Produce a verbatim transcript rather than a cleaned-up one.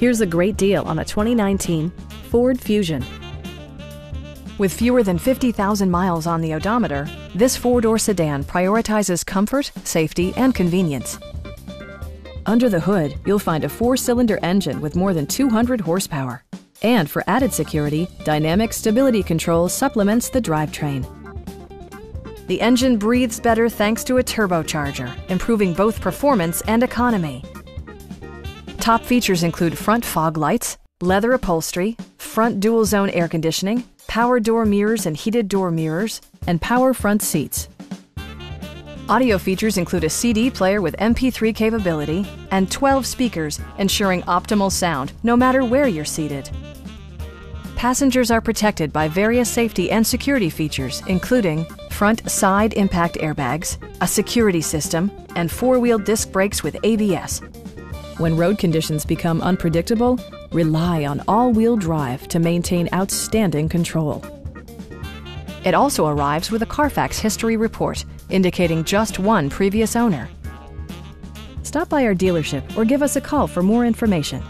Here's a great deal on a twenty nineteen Ford Fusion. With fewer than fifty thousand miles on the odometer, this four-door sedan prioritizes comfort, safety, and convenience. Under the hood, you'll find a four-cylinder engine with more than two hundred horsepower. And for added security, dynamic stability control supplements the drivetrain. The engine breathes better thanks to a turbocharger, improving both performance and economy. Top features include front fog lights, leather upholstery, front dual-zone air conditioning, power door mirrors and heated door mirrors, and power front seats. Audio features include a C D player with M P three capability and twelve speakers, ensuring optimal sound no matter where you're seated. Passengers are protected by various safety and security features, including front side impact airbags, a security system, and four-wheel disc brakes with A B S. When road conditions become unpredictable, rely on all-wheel drive to maintain outstanding control. It also arrives with a Carfax history report, indicating just one previous owner. Stop by our dealership or give us a call for more information.